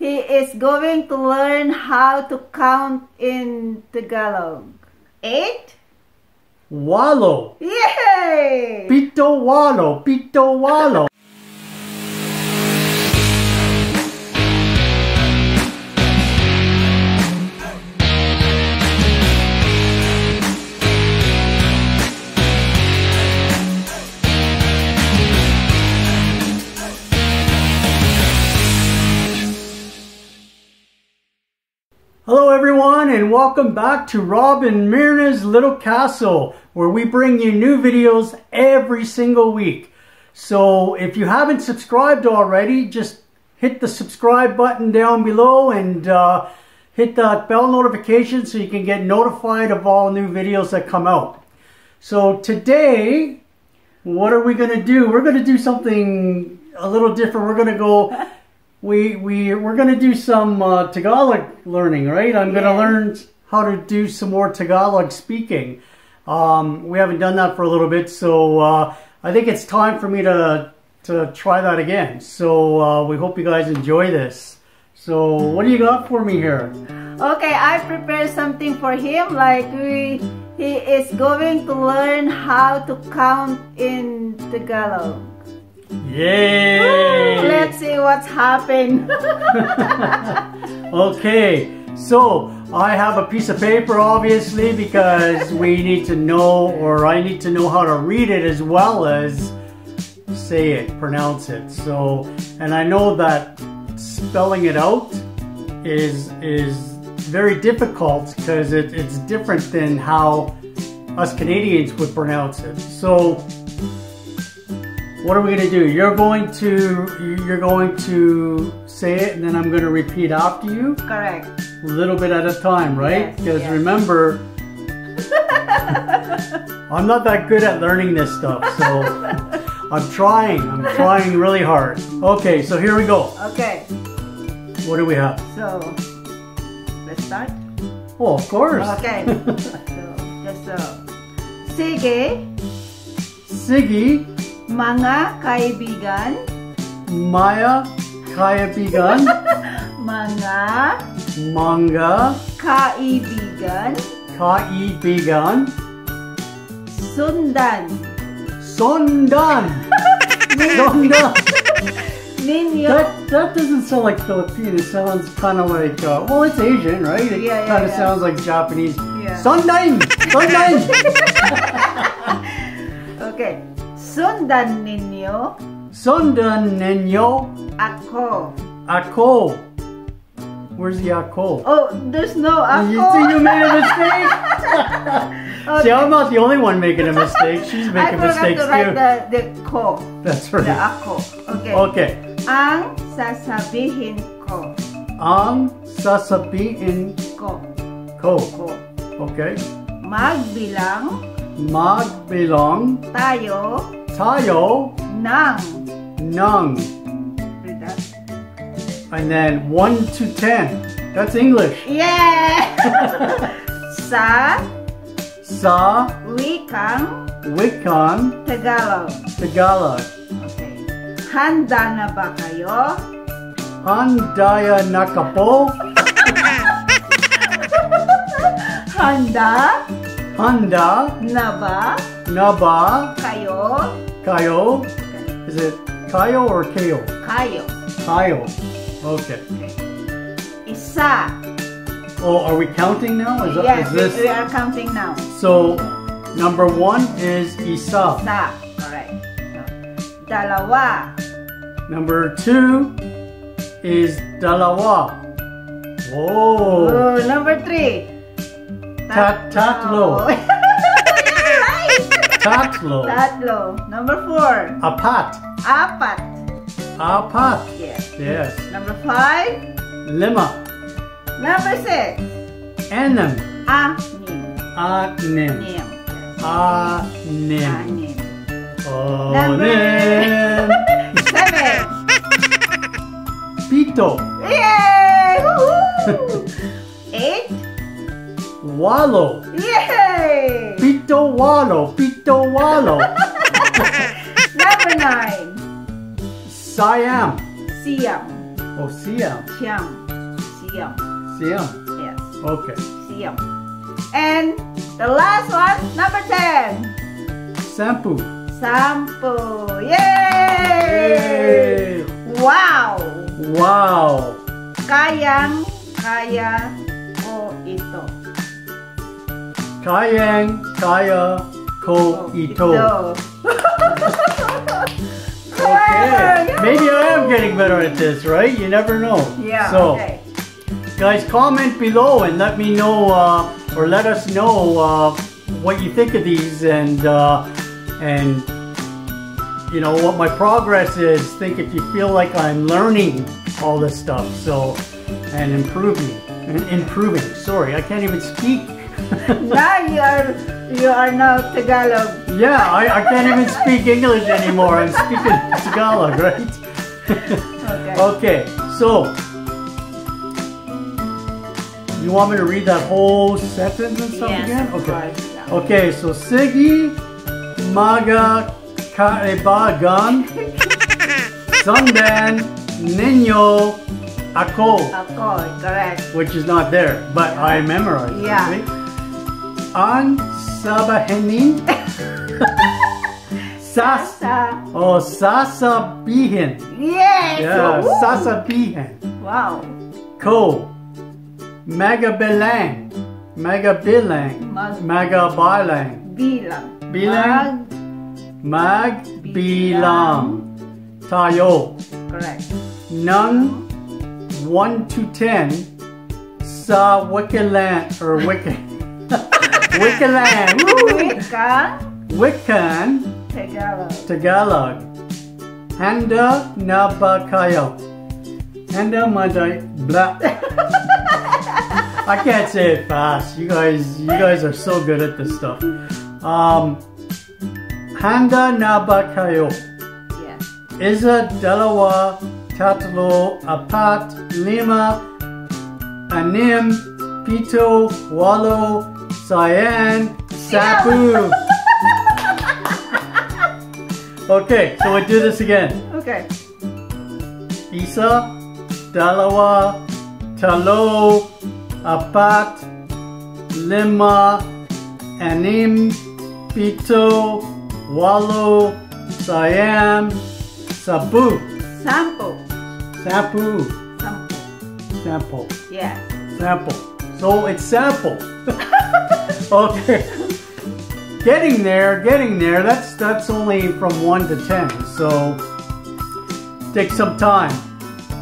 He is going to learn how to count in Tagalog. 8. Wallow. Yay! Pito wallow, pito wallow. Hello everyone, and welcome back to Rob and Myrna's Little Castle, where we bring you new videos every single week. So if you haven't subscribed already, just hit the subscribe button down below and hit that bell notification so you can get notified of all new videos that come out. So today, what are we going to do? We're going to do something a little different. We're going to go... We're going to do some Tagalog learning, right? I'm going to learn how to do some more Tagalog speaking. We haven't done that for a little bit, so I think it's time for me to try that again. So we hope you guys enjoy this. So what do you got for me here? Okay, I prepared something for him. Like he is going to learn how to count in Tagalog. Yay! Woo, let's see what's happened. Okay, so I have a piece of paper, obviously, because we need to know, or I need to know how to read it as well as say it, pronounce it. So, and I know that spelling it out is very difficult because it's different than how us Canadians would pronounce it. So what are we going to do? You're going to say it, and then I'm going to repeat after you. Correct. A little bit at a time, right? Because remember, I'm not that good at learning this stuff, so I'm trying really hard. Okay, so here we go. Okay. What do we have? So, let's start? Oh, of course. Okay. so. Sige. Sige. Mga kaibigan. Maya kaibigan. Manga kaibigan. Kaibigan. Sundan. Sundan. Sundan. Ninyo. That doesn't sound like Filipino. It sounds kind of like, well, it's Asian, right? It kind of sounds like Japanese. Yeah. Sundan. Sundan. Okay. Sundan ninyo. Sundan ninyo. Ako. Ako. Where's the ako? Oh, there's no ako. You see, you made a mistake? Okay. See, I'm not the only one making a mastake. She's making mistakes too. I forgot to write the ko. That's right. The ako. Okay. Okay. Ang sasabihin ko. Ang sasabihin ko. Ko. Ko. Okay. Magbilang. Magbilang. Tayo. Tayo. Nang. Nang. Read that. And then 1 to 10. That's English. Yeah. Sa. Sa. Wikang. Wikang. Tagalog. Tagalog. Okay. Handa na ba kayo? Handaya na kapo. Handa. Handa. Naba. Naba. Kayo. Kayo. Okay. Is it kayo or kayo? Kayo. Kayo. Okay. Isa. Oh, are we counting now? Is yes, that, is this... we are counting now. So, number 1 is isa. Isa. Alright. So, dalawa. Number 2 is dalawa. Whoa. Ooh, number 3. Tatlo. Tatlo. Tatlo. Number 4. Apat. Apat. Apat. Yes. Yes. Number 5. Lima. Number 6. Enam. Anim. Anim. Anim. Anim. Anim. 7. Pito. Yay! Woohoo! 8. Wallow. Yay! Pito wallow. Pito wallow. Number 9. Siam. Siam. Oh, Siam. Siam. Siam. Yes. Okay. Siam. And the last one, number 10. Sampu. Sampu. Yay! Yay! Wow. Wow. Kayang kaya ko ito. Kayang kaya ko ito. Okay. Maybe I am getting better at this, right? You never know. Yeah. So, okay. Guys, comment below and let me know, or let us know what you think of these, and you know what my progress is. Think if you feel like I'm learning all this stuff. So, and improving. Sorry, I can't even speak. Now you are now Tagalog. Yeah, I can't even speak English anymore. I'm speaking Tagalog, right? Okay. Okay, so you want me to read that whole sentence and stuff again? Okay. Okay, so Sige maga kaibagan sundan ninyo ako. Ako, correct. Which is not there, but I memorized it. Yeah. Right? Ang sabahenin sasabihin. Yes. Yeah, so, sasabihin. Wow. Ko magabilang magbilang tayo. Correct. Nang 1 to 10 sa wikilan or wiki. Wiccan. Wiccan. Tagalog. Handa na ba kayo? Handa maday blah. I can't say it fast. You guys are so good at this stuff. Handa na ba kayo? Yes. Isa, dalawa, tatlo, apat, lima, anim, pito, walo. Cyan, Sapu. Okay, so we do this again. Okay. Isa, dalawa, talo, apat, lima, anim, pito, walo, Cyan, Sapu. Sampo. Sapu. Sampo. Yeah. Sample. So it's sample. Okay, getting there, that's only from 1 to 10, so take some time.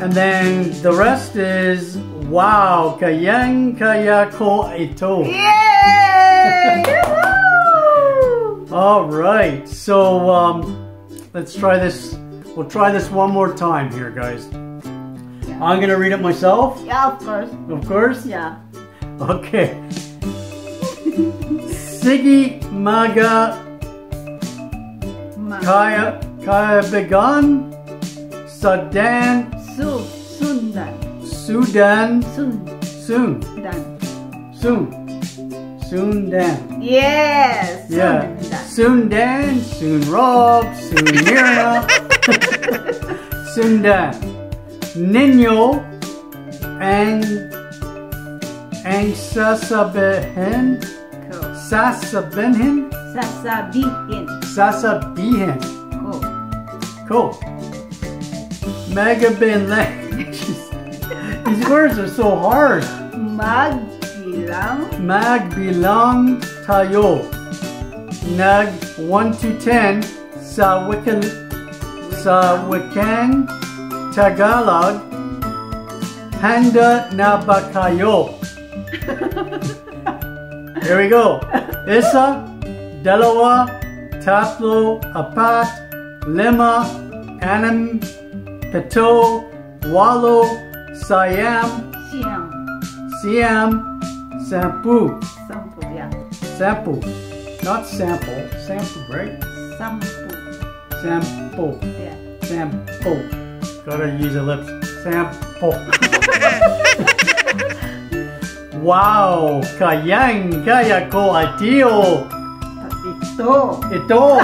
And then the rest is, wow, kayang kaya ko ito. Yay! Alright, so let's try this, we'll try this one more time here, guys. Yeah. I'm gonna read it myself? Yeah, of course. Of course? Yeah. Okay. Sige maga kaibigan Sudan Sundan. Yes. Yeah. Sundan, Sun Rob, Sun Myrna. Sundan. Ninyo and sasabihin. Sasabihin. Sasabihin. Sasabihin. Cool. Cool. Magabilang. These words are so hard. Magbilang. Magbilang tayo. Nag 1 to 10 sa wikan Tagalog. Handa na ba kayo? Here we go. Isa, dalawa, tatlo, apat, lima, anim, pito, walo, Siam. Siam. Sampu. Sampu, yeah. Sampu. Not sample. Sample, right? Sampu. Sample. Yeah. Sample. Gotta use your lips. Sample. Wow, kayang kaya ko atiyo. Ito.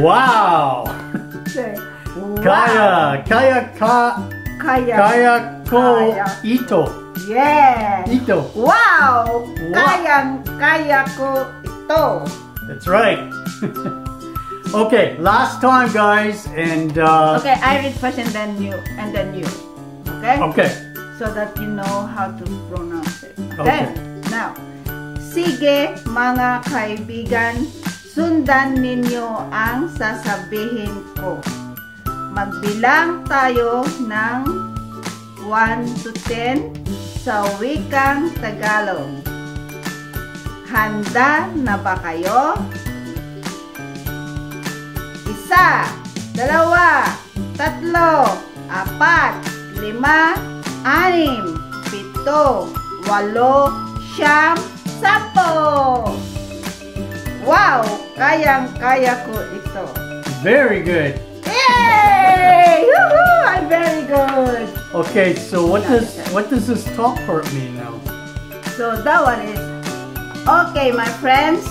Wow. Kaya. Kaya ko ito. Yeah. Ito. Wow. Kaya ko ito. That's right. Okay, last time, guys, and okay, I read first and then you, okay? Okay. So that you know how to pronounce it. Okay. Then, now, sige mga kaibigan, sundan ninyo ang sasabihin ko. Magbilang tayo ng 1 to 10 sa wikang Tagalog. Handa na ba kayo? Isa, dalawa, tatlo, apat, lima, anim, pito, walo, siyam, sampo. Wow, kayang-kaya ko ito. Very good. Yay! Woohoo! I'm very good. Okay, so what does this top part mean now? So that one is okay, my friends.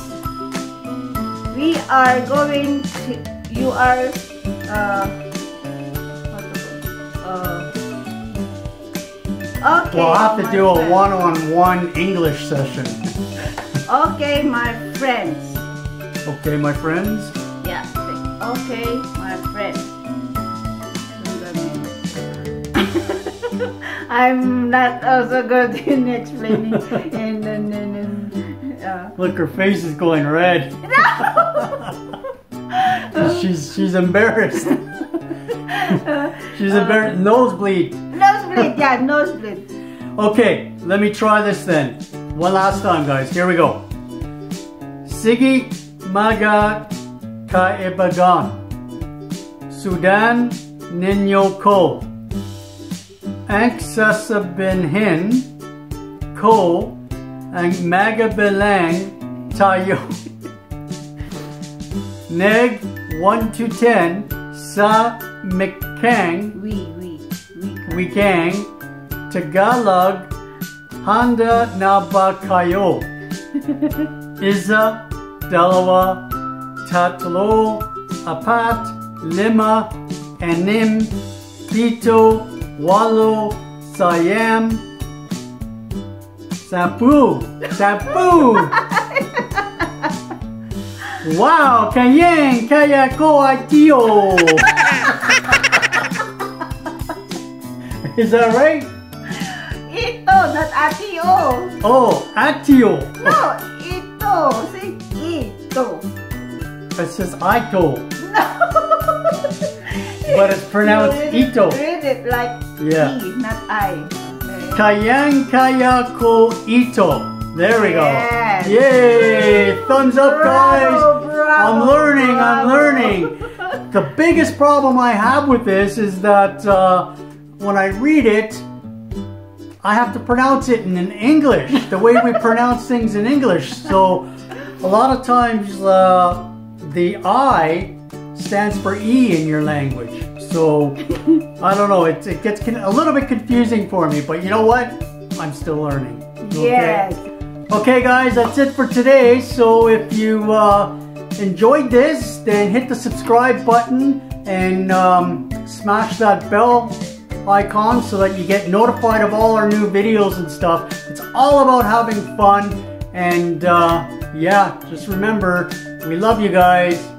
We are going to. You are okay. We'll have to do a one-on-one English session. Okay, my friends. Okay, my friends. Yeah. Okay, my friends. I'm not also good in explaining. Look, her face is going red. No. She's embarrassed. She's embarrassed. Nosebleed. Nosebleed, yeah, nosebleed. Okay, let me try this then. One last time, guys. Here we go. Sige mga kaibigan, sundan ninyo ko. Ang sasabihin ko ang magbilang tayo. Neg 1 to 10 sa mikang wikang Tagalog. Handa na ba kayo? Isa, dalawa, tatlo, apat, lima, anim, pito, walo, sayam, sapu. Sapu. Wow, kayang kaya ko ito. Is that right? Ito, not atio. Oh, atio. No, ito. Say ito. It says ito. No. But it's pronounced ito. Read it like yeah. E, not I. Okay. Kayang kaya ko ito. There we go. Yes. Yay! Thumbs up, guys. Bravo, I'm learning. The biggest problem I have with this is that when I read it, I have to pronounce it in English, the way we pronounce things in English. So a lot of times the I stands for E in your language. So I don't know, it gets a little bit confusing for me, but you know what? I'm still learning. Okay? Yes. Okay guys, that's it for today. So if you enjoyed this, then hit the subscribe button and smash that bell icon so that you get notified of all our new videos and stuff. It's all about having fun and yeah, just remember, we love you guys.